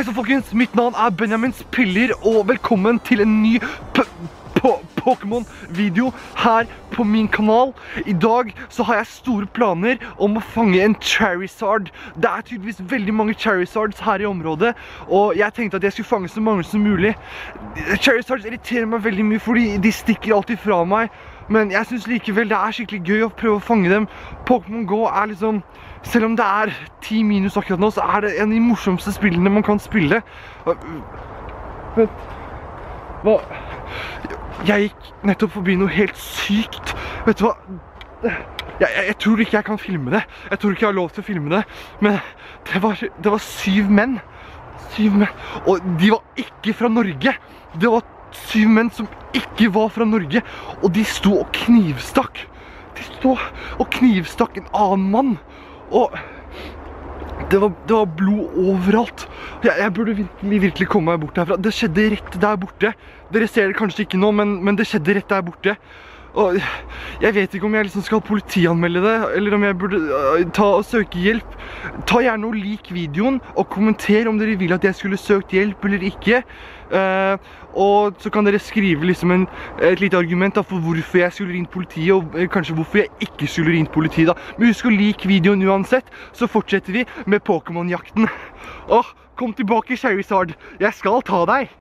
Hei så folkens, mitt navn er Benjamin Spiller, og velkommen til en ny Pokemon-video her på min kanal. I dag så har jeg store planer om å fange en Charizard. Det er tydeligvis veldig mange Charizards her i området, og jeg tenkte at jeg skulle fange så mange som mulig. Charizards irriterer meg veldig mye, fordi de stikker alltid fra meg. Men jeg synes likevel det er skikkelig gøy å prøve å fange dem. Pokemon Go er liksom, selv om det er 10 minus akkurat nå, så er det en av de morsomste spillene man kan spille. Vent. Hva? Jeg gikk nettopp forbi noe helt sykt. Vet du hva? Jeg tror ikke jeg kan filme det. Jeg tror ikke jeg har lov til å filme det. Men det var 7 menn. 7 menn. Og de var ikke fra Norge. Det var 7 menn som ikke var fra Norge, og de sto og knivstakk. De sto og knivstakk en annen mann, og det var blod overalt. Jeg burde virkelig komme meg bort herfra. Det skjedde rett der borte. Dere ser det kanskje ikke nå, men det skjedde rett der borte. Og jeg vet ikke om jeg liksom skal politianmelde det, eller om jeg burde ta og søke hjelp. Ta gjerne og lik videoen, og kommenter om dere vil at jeg skulle søkt hjelp eller ikke. Og så kan dere skrive liksom et lite argument da, for hvorfor jeg skulle ringt politiet, og kanskje hvorfor jeg ikke skulle ringt politiet da. Men husk å like videoen uansett, så fortsetter vi med Pokémon-jakten. Åh, kom tilbake Charizard, jeg skal ta deg!